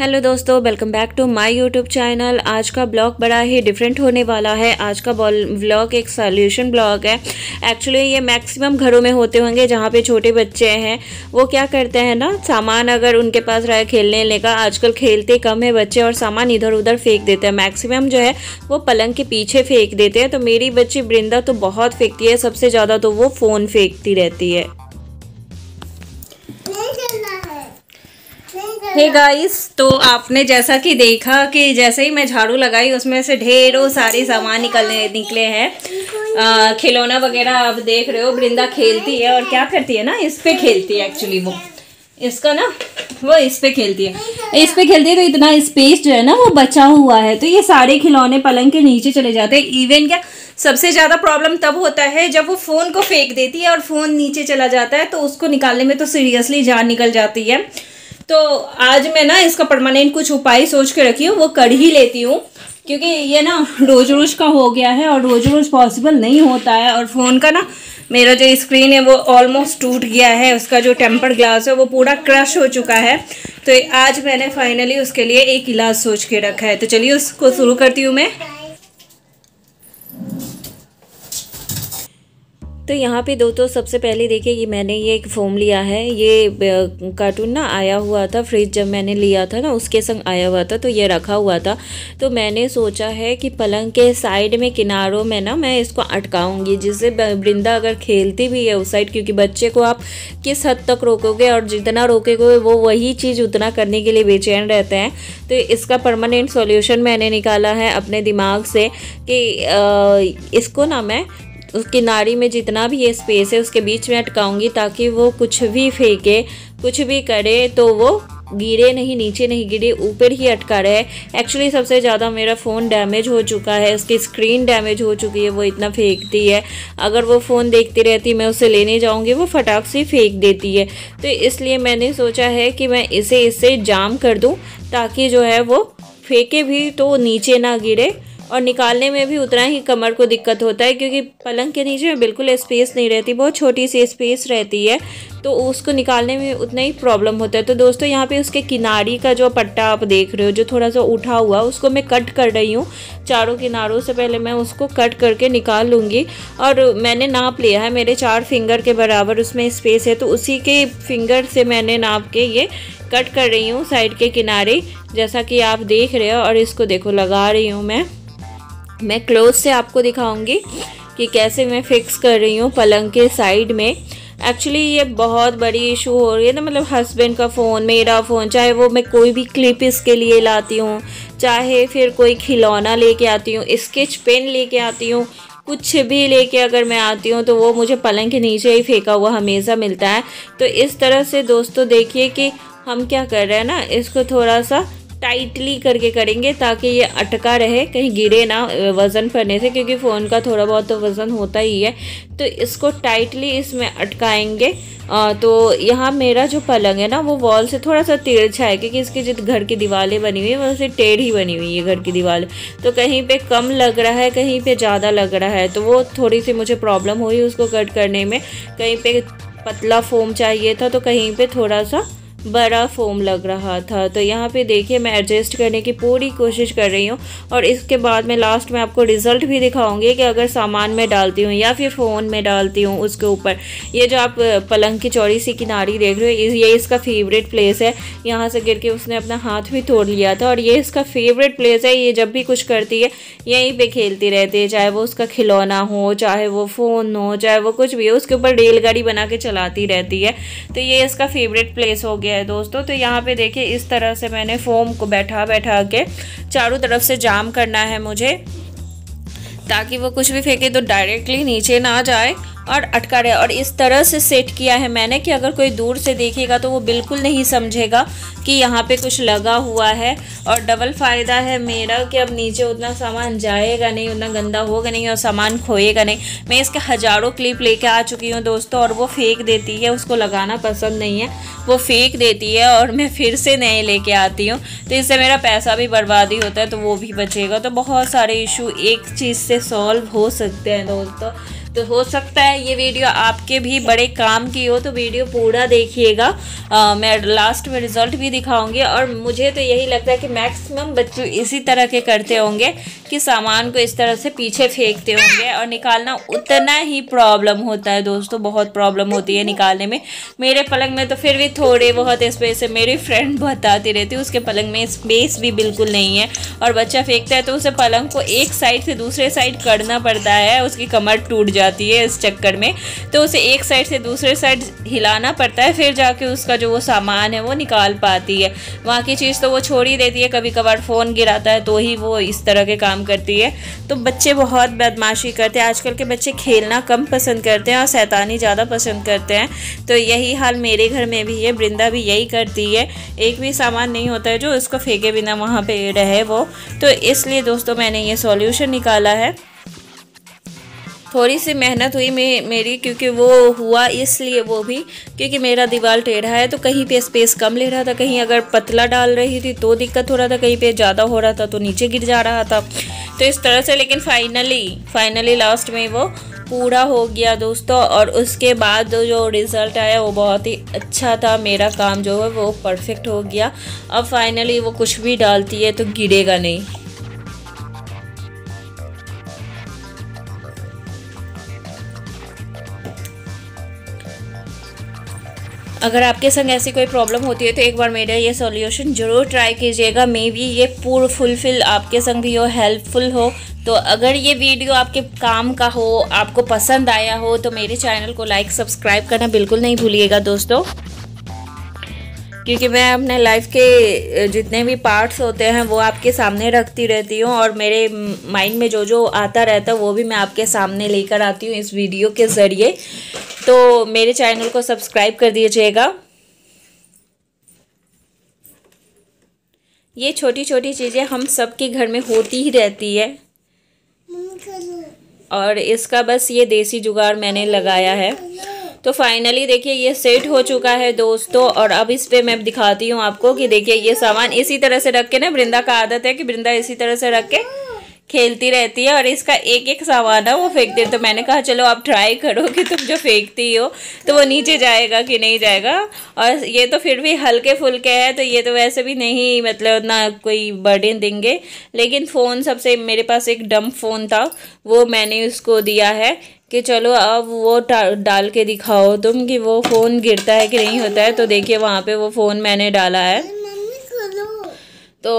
Hello दोस्तों, welcome back to my YouTube channel. आज का ब्लॉग बड़ा ही डिफरेंट होने वाला है। आज का ब्लॉग एक सॉल्यूशन ब्लॉग है। एक्चुअली ये मैक्सिमम घरों में होते होंगे जहाँ पे छोटे बच्चे हैं, वो क्या करते हैं ना, सामान अगर उनके पास रहे खेलने लेकर, आजकल खेलते कम है बच्चे और सामान इधर उधर फेंक देते हैं। मैक्सिमम जो है वो पलंग के पीछे फेंक देते हैं। तो मेरी बच्ची वृंदा तो बहुत फेंकती है, सबसे ज़्यादा तो वो फ़ोन फेंकती रहती है। हे गाइस, तो आपने जैसा कि देखा कि जैसे ही मैं झाड़ू लगाई उसमें से ढेरों सारे सामान निकले हैं, खिलौना वगैरह। आप देख रहे हो वृंदा खेलती है और क्या करती है ना, इस पे खेलती है। एक्चुअली वो इसका ना, वो इस पे खेलती है, इस पे खेलती है। तो इतना स्पेस जो है ना वो बचा हुआ है, तो ये सारे खिलौने पलंग के नीचे चले जाते हैं। इवन क्या सबसे ज़्यादा प्रॉब्लम तब होता है जब वो फ़ोन को फेंक देती है और फ़ोन नीचे चला जाता है, तो उसको निकालने में तो सीरियसली जान निकल जाती है। तो आज मैं ना इसका परमानेंट कुछ उपाय सोच के रखी हूँ, वो कर ही लेती हूँ, क्योंकि ये ना रोज़ रोज़ का हो गया है और रोज़ रोज़ पॉसिबल नहीं होता है। और फ़ोन का ना मेरा जो स्क्रीन है वो ऑलमोस्ट टूट गया है, उसका जो टेम्पर्ड ग्लास है वो पूरा क्रश हो चुका है। तो आज मैंने फाइनली उसके लिए एक इलाज सोच के रखा है, तो चलिए उसको शुरू करती हूँ मैं। तो यहाँ पे दोस्तों सबसे पहले देखिए, ये मैंने ये एक फ़ोम लिया है। ये कार्टून ना आया हुआ था, फ्रिज जब मैंने लिया था ना उसके संग आया हुआ था, तो ये रखा हुआ था। तो मैंने सोचा है कि पलंग के साइड में किनारों में ना मैं इसको अटकाऊंगी, जिससे वृंदा अगर खेलती भी है उस साइड, क्योंकि बच्चे को आप किस हद तक रोकोगे और जितना रोकोगे वो वही चीज़ उतना करने के लिए बेचैन रहते हैं। तो इसका परमानेंट सॉल्यूशन मैंने निकाला है अपने दिमाग से कि इसको ना मैं उस किनारी में जितना भी ये स्पेस है उसके बीच में अटकाऊंगी, ताकि वो कुछ भी फेंके कुछ भी करे तो वो गिरे नहीं, नीचे नहीं गिरे, ऊपर ही अटका रहे। एक्चुअली सबसे ज़्यादा मेरा फ़ोन डैमेज हो चुका है, उसकी स्क्रीन डैमेज हो चुकी है, वो इतना फेंकती है। अगर वो फ़ोन देखती रहती, मैं उसे लेने जाऊँगी, वो फटाक से फेंक देती है। तो इसलिए मैंने सोचा है कि मैं इसे इससे जाम कर दूँ, ताकि जो है वो फेंके भी तो नीचे ना गिरे, और निकालने में भी उतना ही कमर को दिक्कत होता है, क्योंकि पलंग के नीचे में बिल्कुल स्पेस नहीं रहती, बहुत छोटी सी स्पेस रहती है, तो उसको निकालने में उतना ही प्रॉब्लम होता है। तो दोस्तों यहाँ पे उसके किनारी का जो पट्टा आप देख रहे हो, जो थोड़ा सा उठा हुआ, उसको मैं कट कर रही हूँ। चारों किनारों से पहले मैं उसको कट करके निकाल लूँगी। और मैंने नाप लिया है, मेरे 4 फिंगर के बराबर उसमें स्पेस है, तो उसी के फिंगर से मैंने नाप के ये कट कर रही हूँ साइड के किनारे, जैसा कि आप देख रहे हो। और इसको देखो लगा रही हूँ मैं क्लोज से आपको दिखाऊंगी कि कैसे मैं फ़िक्स कर रही हूँ पलंग के साइड में। एक्चुअली ये बहुत बड़ी इशू हो रही है ना, मतलब हस्बैंड का फ़ोन, मेरा फ़ोन, चाहे वो मैं कोई भी क्लिप इसके लिए लाती हूँ, चाहे फिर कोई खिलौना लेके आती हूँ, स्केच पेन लेके आती हूँ, कुछ भी लेके अगर मैं आती हूँ तो वो मुझे पलंग के नीचे ही फेंका हुआ हमेशा मिलता है। तो इस तरह से दोस्तों देखिए कि हम क्या कर रहे हैं ना, इसको थोड़ा सा टाइटली करके करेंगे ताकि ये अटका रहे, कहीं गिरे ना वज़न पड़ने से, क्योंकि फ़ोन का थोड़ा बहुत तो वज़न होता ही है। तो इसको टाइटली इसमें अटकाएंगे। तो यहाँ मेरा जो पलंग है ना वो वॉल से थोड़ा सा तिरछा है, क्योंकि इसके जो घर की दीवारें बनी हुई है वैसे टेढ़ी बनी हुई है घर की दीवार, तो कहीं पे कम लग रहा है कहीं पे ज़्यादा लग रहा है, तो वो थोड़ी सी मुझे प्रॉब्लम हुई उसको कट करने में। कहीं पर पतला फोम चाहिए था तो कहीं पर थोड़ा सा बड़ा फोम लग रहा था। तो यहाँ पे देखिए मैं एडजस्ट करने की पूरी कोशिश कर रही हूँ, और इसके बाद मैं लास्ट में आपको रिज़ल्ट भी दिखाऊंगी कि अगर सामान में डालती हूँ या फिर फ़ोन में डालती हूँ उसके ऊपर। ये जो आप पलंग की चौड़ी सी किनारी देख रहे हो, ये इसका फेवरेट प्लेस है। यहाँ से गिर के उसने अपना हाथ भी तोड़ लिया था, और ये इसका फेवरेट प्लेस है। ये जब भी कुछ करती है यहीं पर खेलती रहती है, चाहे वो उसका खिलौना हो, चाहे वो फ़ोन हो, चाहे वो कुछ भी हो, उसके ऊपर रेलगाड़ी बना के चलाती रहती है। तो ये इसका फेवरेट प्लेस हो गया है दोस्तों। तो यहाँ पे देखिए इस तरह से मैंने फोम को बैठा बैठा के चारों तरफ से जाम करना है मुझे, ताकि वो कुछ भी फेंके तो डायरेक्टली नीचे ना जाए और अटका रहे। और इस तरह से सेट किया है मैंने कि अगर कोई दूर से देखेगा तो वो बिल्कुल नहीं समझेगा कि यहाँ पे कुछ लगा हुआ है। और डबल फ़ायदा है मेरा कि अब नीचे उतना सामान जाएगा नहीं, उतना गंदा होगा नहीं, और सामान खोएगा नहीं। मैं इसके हज़ारों क्लिप लेके आ चुकी हूँ दोस्तों, और वो फेंक देती है, उसको लगाना पसंद नहीं है, वो फेंक देती है और मैं फिर से नए लेके आती हूँ। तो इससे मेरा पैसा भी बर्बाद ही होता है, तो वो भी बचेगा। तो बहुत सारे इशू एक चीज़ से सॉल्व हो सकते हैं दोस्तों। तो हो सकता है ये वीडियो आपके भी बड़े काम की हो, तो वीडियो पूरा देखिएगा। मैं लास्ट में रिज़ल्ट भी दिखाऊंगी। और मुझे तो यही लगता है कि मैक्सिमम बच्चे इसी तरह के करते होंगे कि सामान को इस तरह से पीछे फेंकते होंगे और निकालना उतना ही प्रॉब्लम होता है दोस्तों, बहुत प्रॉब्लम होती है निकालने में। मेरे पलंग में तो फिर भी थोड़े बहुत स्पेस है, मेरी फ्रेंड बताती रहती है उसके पलंग में स्पेस भी बिल्कुल नहीं है और बच्चा फेंकता है तो उसे पलंग को एक साइड से दूसरे साइड करना पड़ता है, उसकी कमर टूट जाती है इस चक्कर में। तो उसे एक साइड से दूसरे साइड हिलाना पड़ता है, फिर जाके उसका जो वो सामान है वो निकाल पाती है। वहाँ की चीज़ तो वो छोड़ ही देती है, कभी कभार फ़ोन गिराता है तो ही वो इस तरह के काम करती है। तो बच्चे बहुत बदमाशी करते हैं, आजकल के बच्चे खेलना कम पसंद करते हैं और शैतानी ज़्यादा पसंद करते हैं। तो यही हाल मेरे घर में भी है, वृंदा भी यही करती है, एक भी सामान नहीं होता है जो उसको फेंके बिना वहाँ पे रहे वो। तो इसलिए दोस्तों मैंने ये सॉल्यूशन निकाला है, थोड़ी सी मेहनत हुई मेरी क्योंकि वो हुआ इसलिए वो भी क्योंकि मेरा दीवार टेढ़ा है तो कहीं पे स्पेस कम ले रहा था, कहीं अगर पतला डाल रही थी तो दिक्कत हो रहा था, कहीं पे ज़्यादा हो रहा था तो नीचे गिर जा रहा था। तो इस तरह से लेकिन फाइनली लास्ट में वो पूरा हो गया दोस्तों। और उसके बाद जो रिज़ल्ट आया वो बहुत ही अच्छा था, मेरा काम जो है वो परफेक्ट हो गया। अब फाइनली वो कुछ भी डालती है तो गिरेगा नहीं। अगर आपके संग ऐसी कोई प्रॉब्लम होती है तो एक बार मेरा ये सॉल्यूशन ज़रूर ट्राई कीजिएगा, मे बी ये पूरा फुलफिल आपके संग भी हो, हेल्पफुल हो। तो अगर ये वीडियो आपके काम का हो, आपको पसंद आया हो तो मेरे चैनल को लाइक सब्सक्राइब करना बिल्कुल नहीं भूलिएगा दोस्तों, क्योंकि मैं अपने लाइफ के जितने भी पार्ट्स होते हैं वो आपके सामने रखती रहती हूँ और मेरे माइंड में जो जो आता रहता है वो भी मैं आपके सामने लेकर आती हूँ इस वीडियो के ज़रिए। तो मेरे चैनल को सब्सक्राइब कर दीजिएगा। ये छोटी छोटी चीज़ें हम सबके घर में होती ही रहती है और इसका बस ये देसी जुगाड़ मैंने लगाया है। तो फाइनली देखिए ये सेट हो चुका है दोस्तों। और अब इस पे मैं दिखाती हूँ आपको कि देखिए ये सामान इसी तरह से रख के ना, वृंदा का आदत है कि वृंदा इसी तरह से रख के खेलती रहती है और इसका एक एक सामान है वो फेंकती है। तो मैंने कहा चलो आप ट्राई करो कि तुम जो फेंकती हो तो वो नीचे जाएगा कि नहीं जाएगा। और ये तो फिर भी हल्के फुल्के है तो ये तो वैसे भी नहीं मतलब ना कोई बर्डन देंगे। लेकिन फ़ोन सबसे, मेरे पास एक डम्प फ़ोन था वो मैंने उसको दिया है कि चलो अब वो डाल के दिखाओ तुम कि वो फ़ोन गिरता है कि नहीं होता है। तो देखिए वहाँ पे वो फ़ोन मैंने डाला है तो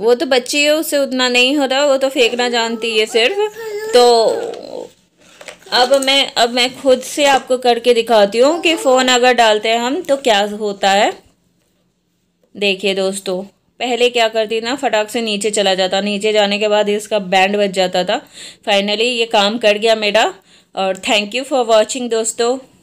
वो तो बच्ची है उससे उतना नहीं होता, वो तो फेंकना जानती है सिर्फ। तो अब मैं खुद से आपको करके दिखाती हूँ कि फ़ोन अगर डालते हैं हम तो क्या होता है। देखिए दोस्तों पहले क्या करती ना, फटाक से नीचे चला जाता, नीचे जाने के बाद इसका बैंड बज जाता था। फाइनली ये काम कर गया मेरा। और थैंक यू फॉर वॉचिंग दोस्तों।